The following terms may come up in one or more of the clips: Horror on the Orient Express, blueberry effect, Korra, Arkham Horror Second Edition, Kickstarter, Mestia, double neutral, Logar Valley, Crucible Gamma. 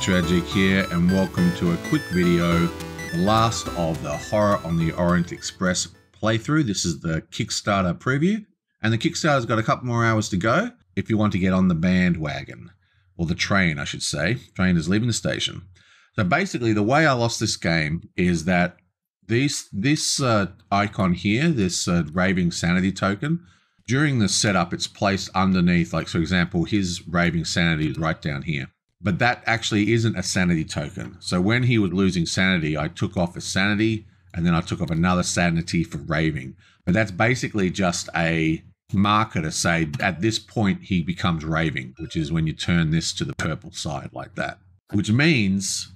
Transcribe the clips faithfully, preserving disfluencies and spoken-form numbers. Tragic here, and welcome to a quick video, the last of the Horror on the Orient Express playthrough. This is the Kickstarter preview, and the Kickstarter's got a couple more hours to go if you want to get on the bandwagon, or the train, I should say. Train is leaving the station. So basically, the way I lost this game is that these, this uh, icon here, this uh, Raving Sanity token, during the setup, it's placed underneath, like, for example, his Raving Sanity is right down here. But that actually isn't a sanity token. So when he was losing sanity, I took off a sanity, and then I took off another sanity for raving. But that's basically just a marker to say, at this point, he becomes raving, which is when you turn this to the purple side like that. Which means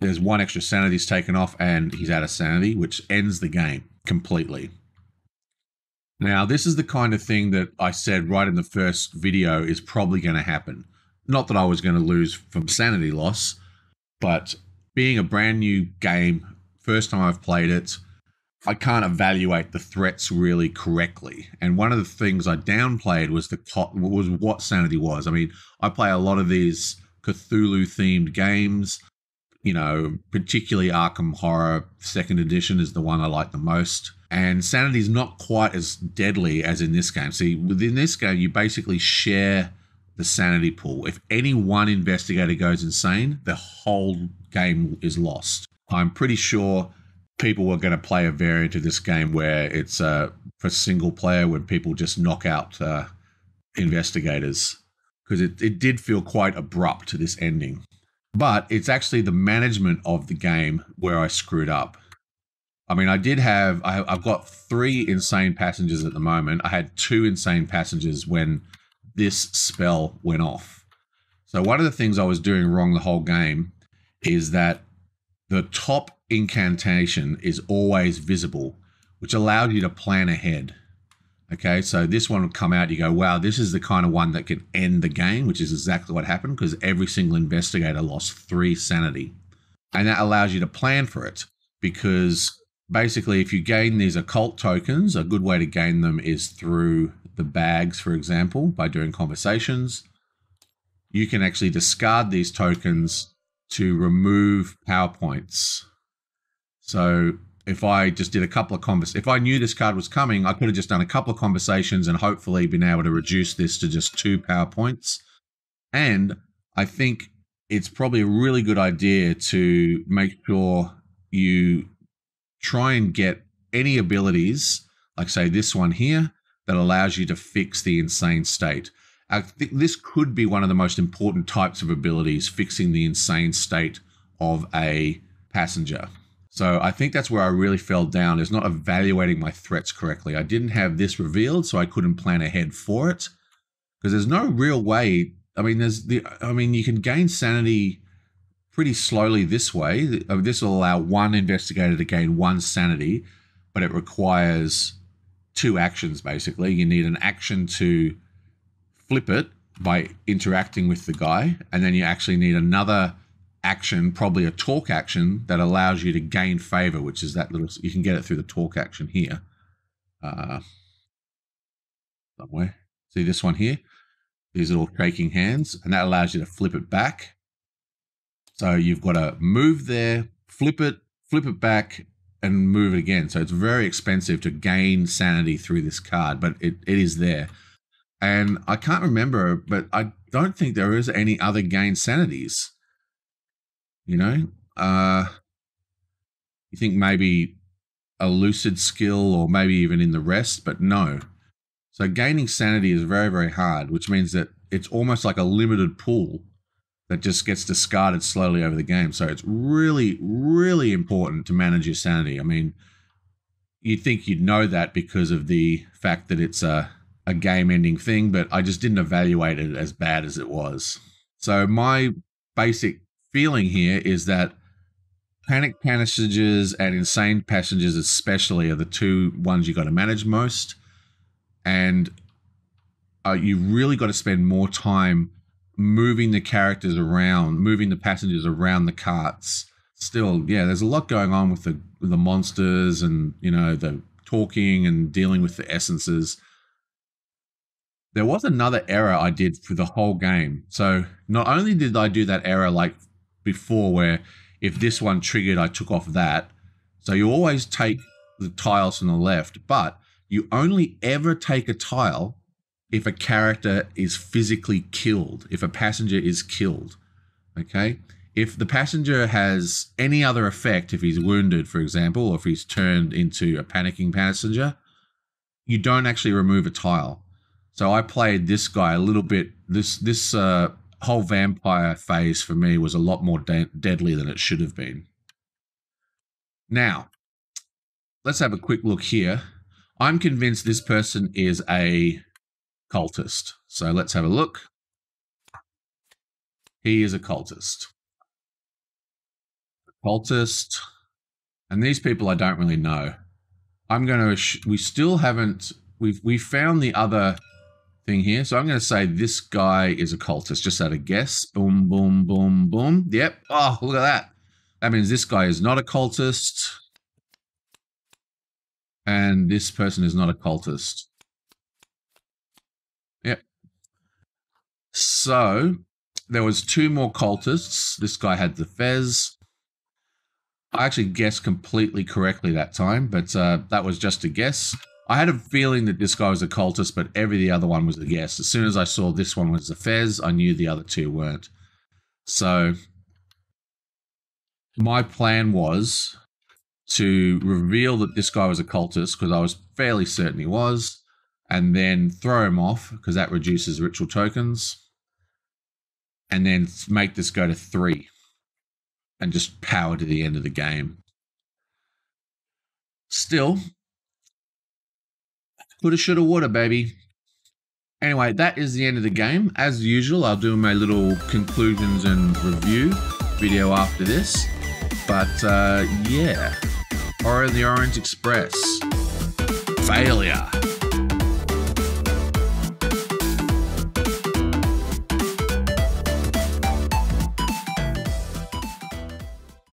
there's one extra sanity's taken off, and he's out of sanity, which ends the game completely. Now, this is the kind of thing that I said right in the first video is probably going to happen. Not that I was going to lose from sanity loss, but being a brand new game, first time I've played it, I can't evaluate the threats really correctly. And one of the things I downplayed was the was what sanity was. I mean, I play a lot of these Cthulhu-themed games, you know, particularly Arkham Horror Second Edition is the one I like the most. And sanity is not quite as deadly as in this game. See, within this game, you basically share the sanity pool. If any one investigator goes insane, the whole game is lost. I'm pretty sure people are going to play a variant of this game where it's uh, for single player, when people just knock out uh, investigators, because it, it did feel quite abrupt to this ending. But it's actually the management of the game where I screwed up. I mean, I did have, I, I've got three insane passengers at the moment. I had two insane passengers when this spell went off. So one of the things I was doing wrong the whole game is that the top incantation is always visible, which allowed you to plan ahead. Okay, so this one would come out, you go, wow, this is the kind of one that can end the game, which is exactly what happened, because every single investigator lost three sanity. And that allows you to plan for it, because basically, if you gain these occult tokens, a good way to gain them is through the bags, for example, by doing conversations. You can actually discard these tokens to remove power points. So if I just did a couple of conversations, if I knew this card was coming, I could have just done a couple of conversations and hopefully been able to reduce this to just two power points. And I think it's probably a really good idea to make sure you try and get any abilities, like say this one here, that allows you to fix the insane state. I think this could be one of the most important types of abilities, fixing the insane state of a passenger. So I think that's where I really fell down, is not evaluating my threats correctly. I didn't have this revealed, so I couldn't plan ahead for it, because there's no real way. I mean, there's the, I mean, you can gain sanity pretty slowly this way. This will allow one investigator to gain one sanity, but it requires two actions, basically. You need an action to flip it by interacting with the guy, and then you actually need another action, probably a talk action, that allows you to gain favor, which is that little, you can get it through the talk action here. Uh, somewhere. See this one here? These little shaking hands, and that allows you to flip it back. So you've got to move there, flip it, flip it back, and move it again. So it's very expensive to gain sanity through this card, but it, it is there. And I can't remember, but I don't think there is any other gain sanities. You know? Uh, you think maybe a lucid skill or maybe even in the rest, but no. So gaining sanity is very, very hard, which means that it's almost like a limited pool that just gets discarded slowly over the game. So it's really, really important to manage your sanity. I mean, you'd think you'd know that because of the fact that it's a, a game-ending thing, but I just didn't evaluate it as bad as it was. So my basic feeling here is that panic passengers and insane passengers especially are the two ones you got to manage most. And uh, you've really got to spend more time moving the characters around, moving the passengers around the carts. Still, yeah, there's a lot going on with the, with the monsters and, you know, the talking and dealing with the essences. There was another error I did for the whole game. So not only did I do that error like before where if this one triggered, I took off that. So you always take the tiles from the left, but you only ever take a tile if a character is physically killed, if a passenger is killed, okay? If the passenger has any other effect, if he's wounded, for example, or if he's turned into a panicking passenger, you don't actually remove a tile. So I played this guy a little bit. This this uh, whole vampire phase for me was a lot more de deadly than it should have been. Now, let's have a quick look here. I'm convinced this person is a cultist. So let's have a look. He is a cultist. Cultist. And these people I don't really know. I'm going to, we still haven't, we've, we found the other thing here. So I'm going to say this guy is a cultist, just out of guess. Boom, boom, boom, boom. Yep. Oh, look at that. That means this guy is not a cultist. And this person is not a cultist. Yep. So there was two more cultists. This guy had the fez. I actually guessed completely correctly that time, but uh, that was just a guess. I had a feeling that this guy was a cultist, but every the other one was a guess. As soon as I saw this one was the fez, I knew the other two weren't. So my plan was to reveal that this guy was a cultist, because I was fairly certain he was, and then throw him off, because that reduces ritual tokens, and then make this go to three. And just power to the end of the game. Still, coulda, shoulda, woulda, baby. Anyway, that is the end of the game. As usual, I'll do my little conclusions and review video after this. But uh, yeah, Horror on the Orient Express, failure.